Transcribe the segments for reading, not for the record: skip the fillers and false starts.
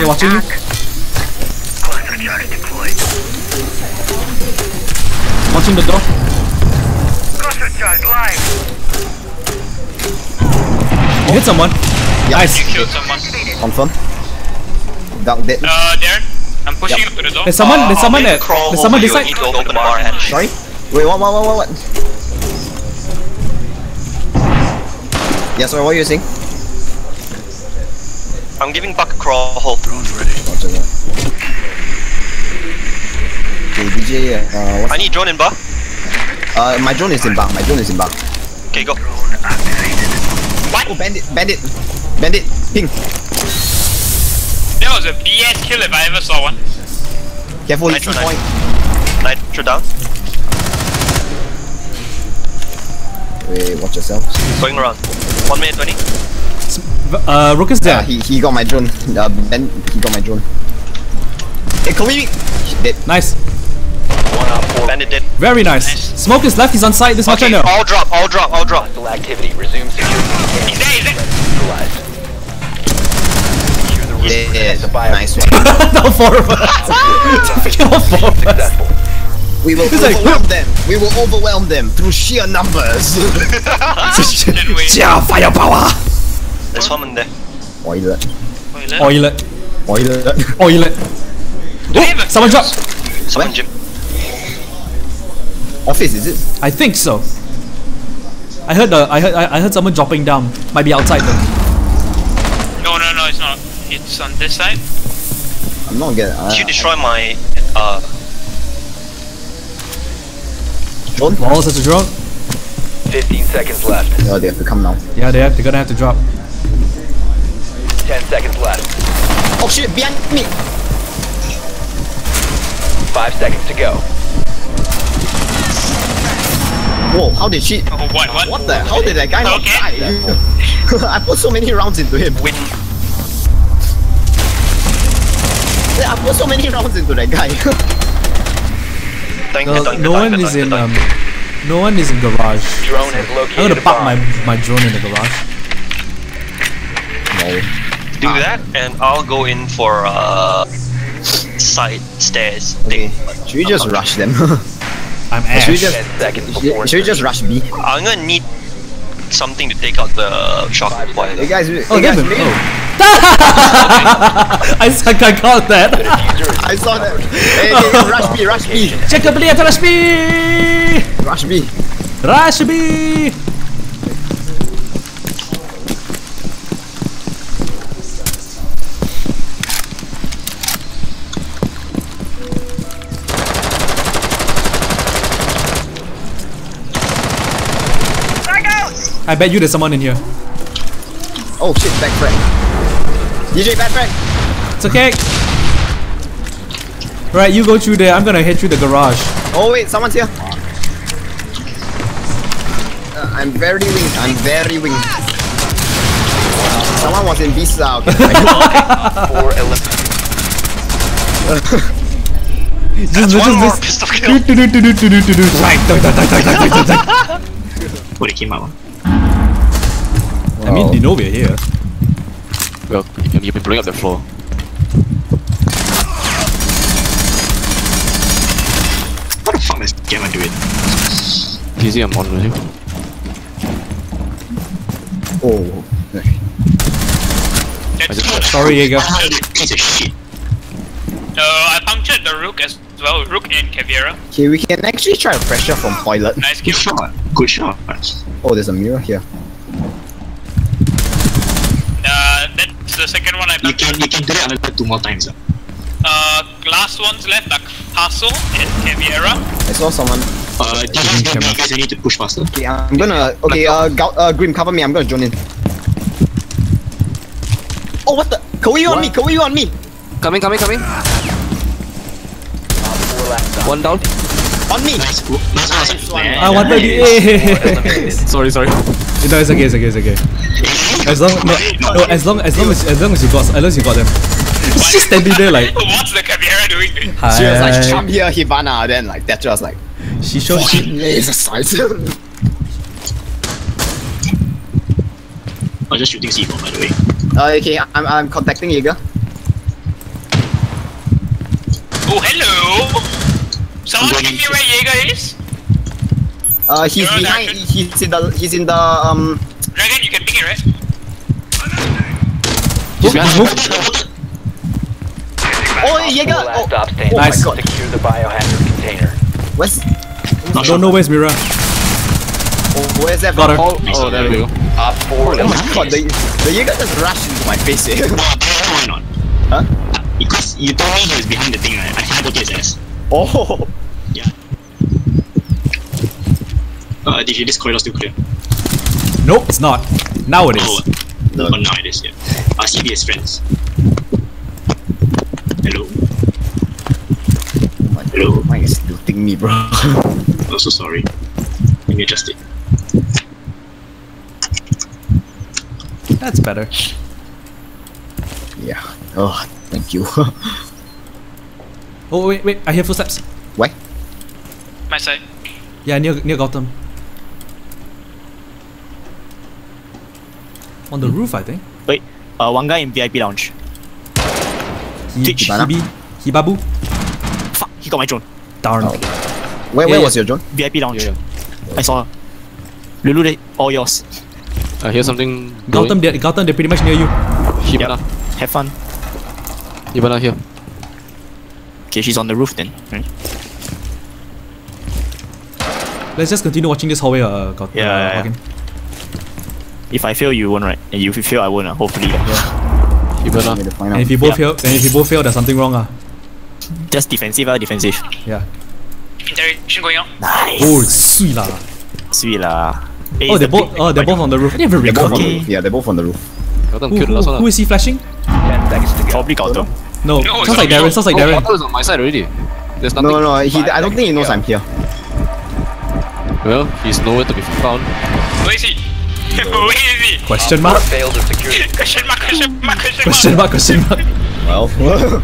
They're watching you. Watching the door. You hit someone. Yeah. Nice. You killed someone. Confirm. Darren, I'm pushing you to the door. There's someone there. There's someone beside. Sorry. Wait, what? Yeah, sorry, what are you saying? I'm giving Buck a crawl hole. Drone's ready. Okay, DJ, I need drone in Buck. My drone is in Buck. Okay, go. What? Oh, Bandit, ping. That was a BS kill if I ever saw one. Careful, he's 2 point. Nitro down. Wait, watch yourself. Going around. 1 minute 20. Rook is there. He got my drone. Ben, he got my drone. Hey, can we? Dead. Nice. 1 out 4. Bandit dead. Very nice. Smoke is left. He's on site. This much I know. All drop. Activity resumes. He's there. Yeah, nice one. All 4 of us. We will overwhelm them. We will overwhelm them through sheer numbers. Sheer firepower. There's someone there. Oil it. Oh, someone dropped. Someone Jim. Office is it? I think so. I heard someone dropping down. Might be outside though. No, it's not. It's on this side. I'm not getting. Did you destroy my drone? Walls has a drone. 15 seconds left. Oh, they have to come now. Yeah, they have. They're gonna have to drop. 10 seconds left. Oh shit! Behind me. 5 seconds to go. Whoa! How did she? Oh, what the? How did that guy not die? I put so many rounds into him. I put so many rounds into that guy. No one is in garage. Drone has located. I'm gonna park my drone in the garage. No. Do that, and I'll go in for side stairs. Okay. Should we just rush them? I'm Ash. Should we just rush B? I'm gonna need something to take out the shock. Hey guys, I caught that. I saw that. Hey, rush B. Check the player, rush B. I bet you there's someone in here. Oh shit, bad friend. It's okay. Right, you go through there. I'm gonna head through the garage. Oh wait, someone's here. I'm very winged. Someone was in Visa. Okay. Or I mean, they know we're here. Well, you've been blowing up the floor. What the fuck is Gama doing? Easy, I'm on with him. Oh. Sorry, Jäger. Piece of shit. I punctured the Rook as well. Rook and Caveira. Okay, we can actually try pressure from toilet. Nice kill. Good shot. Oh, there's a mirror here. That's the second one I punched. You can do it another 2 more times. Last ones left are Castle and Caveira. I saw someone. You guys need to push faster. Okay, I'm gonna. Okay, Grim, cover me. I'm gonna join in. Oh, what the? Kawaii on me. Coming. 1 down. On me. Nice one. I want the. Sorry. No, it's okay. As long as you got them. She's just standing there like. What's the Caveira doing? She was like, come here, Hibana. Then like Thatcher was like, she showed. It's a size. I'm just shooting C4 by the way. Okay, I'm contacting Jäger. go. Someone tell me where Jäger is. He's behind. He's in the Dragon, you can pick it, right? He's moved. Oh, Jäger! Oh, nice. Secure the biohazard container. Where's? I don't know where's Mira. Oh, where's that? Got her. Oh, there we go. Oh my god, the Jäger just rushed into my face. What's going on? Huh? Because you told me he was behind the thing, right? I can't go to his ass. Oh! Yeah. DJ, this corridor's still clear. Nope, it's not. Now it is. Oh, no. Oh, now it is, yeah. RCB is friends. Hello? Hello? Mine is looting me, bro. I'm so sorry. Let me adjust it. That's better. Yeah. Oh, thank you. Oh, wait, I hear footsteps. Where? My side. Yeah, near Gautam. On the roof, I think. Wait, one guy in VIP lounge. Twitch, Hibabu. Fuck, he got my drone. Darn. Oh. Where was your drone? VIP lounge. Yeah. I saw her. Lulu, all yours. I hear something. Gautam, they're pretty much near you. Hibana. Yep. Have fun. Hibana here. Okay, she's on the roof then, right? Let's just continue watching this hallway, Gautam. Yeah. If I fail, you won't, right? And if you fail, I won't, hopefully. Yeah. Hibana. And if you both fail, there's something wrong, Just defensive, defensive. Yeah. Interrogation going on. Nice. Oh, sweet lah. Oh, they're both on the roof. They have they're both on the roof. Who is he flashing? Probably Gautam. No, sounds like Darren. Gautam is on my side already. There's nothing. No, I don't think he knows I'm here. Well, he's nowhere to be found. Where is he? Question mark? Question mark. Well,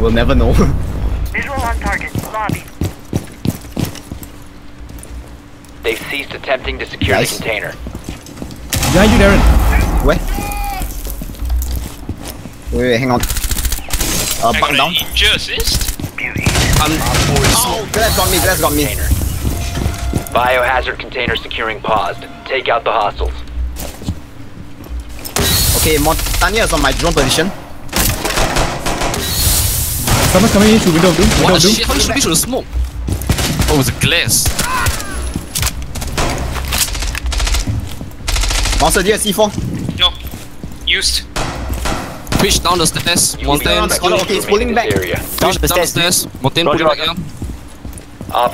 we'll never know. Visual on target. Lobby. They've ceased attempting to secure the container. Behind you, Darren. Where? Wait, hang on. Buck down. Oh, that's got me. Biohazard container securing paused. Take out the hostiles. Okay, Montagne is on my drone position. Someone's coming into window of doom. What the shit? How should we shoot a smoke? Oh, it was a glass. Monster, do you have C4? No. Used. Fish down the stairs, Montagne. Okay, he's pulling back. Down the stairs. Montagne pulling back down. Up.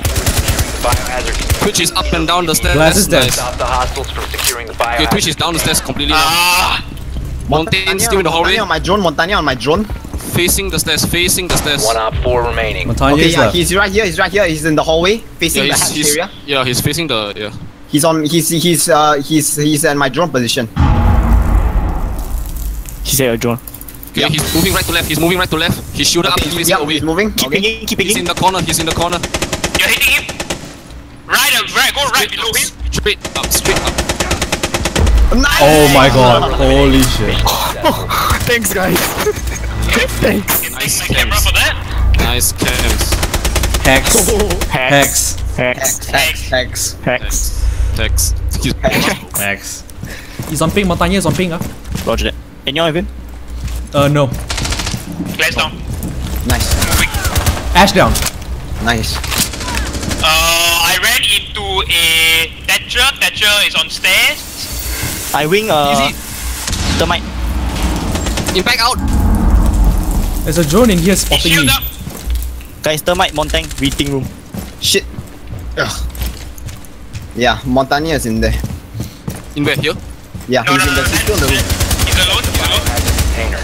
Twitch is up and down the stairs. Okay, Twitch is down the stairs completely now. Montagne still in the hallway. Montagne on my drone. Facing the stairs. 1 op 4 remaining. Okay, yeah, he's right here. He's in the hallway, facing the hatch area. Yeah, he's facing the, He's at my drone position. He's at your drone. Yeah, he's moving right to left. He's shooting up. He's facing away. He's moving. Keep pinging. He's in the corner. You're hitting him. Right. Go right below him. Straight up. Nice. Oh my god. Holy shit. Thanks, guys. Thanks. Nice camera for that. Nice cams. Hex. He's on ping. Montagne is on ping. Roger that. Can y'all even? No. Glass down. Nice. Quick. Ash down. Nice. I ran into a Thatcher. Thatcher is on stairs. I wing thermite. Impact out. There's a drone in here spotting me. Guys, thermite, Montagne, waiting room. Shit. Ugh. Yeah, Montagne is in there. In where, here? Yeah, no, he's in the system on the room. Container.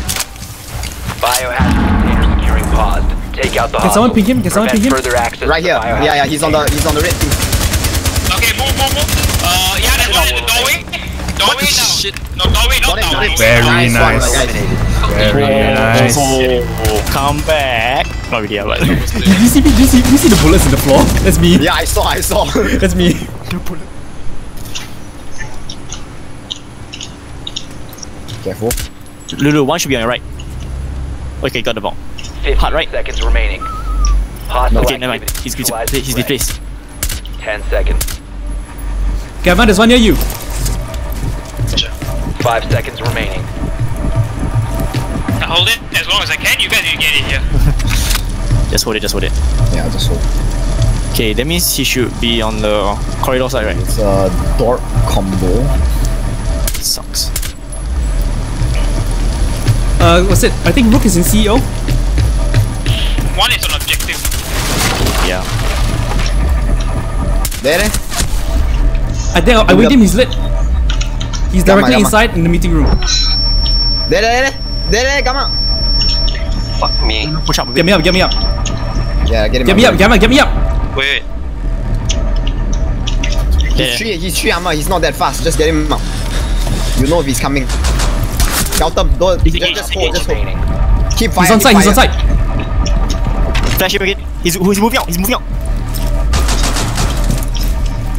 Biohazard container securing paused. Take out the hospital. Can someone ping him? Right here. Yeah, he's on the red team. Okay, move. Yeah, that's one in the doorway. Doorway now. Very nice. Very nice. Oh, come back. Not really, but did you see the bullets in the floor? That's me. Yeah, I saw. That's me. Careful. Lulu, one should be on your right. Okay, got the bomb. Hard right. 15 seconds remaining. Okay, never mind. He's displaced. 10 seconds. Gavin, there's one near you. 5 seconds remaining. I hold it as long as I can. You guys need to get in here. Just hold it. Just hold it. Yeah, just hold it. Okay, that means he should be on the corridor side, right? It's a dark combo. It sucks. What's it? I think Rook is in CEO. One is on objective. Yeah. There. I think I waited him. He's lit. He's directly inside in the meeting room. There, come on. Fuck me. Push up. Get me up. Get me up. Yeah, get him. Get me up. Wait. He's three armor, he's not that fast, just get him out. You know if he's coming. Gautam, don't, just hold. Keep firing. He's on site. Flash him again. He's moving out.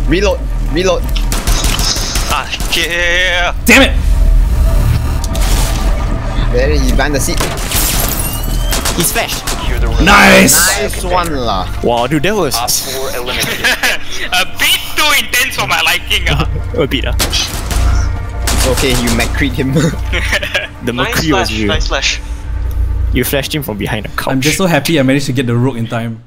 Reload. Ah, yeah. Damn it! There, he's behind the seat. He's flashed. Nice one lah. Wow, dude, that was a bit too intense for my liking. A bit. Okay, you McCreed him. The McCree was you. Nice slash. You flashed him from behind a couch. I'm just so happy I managed to get the Rook in time.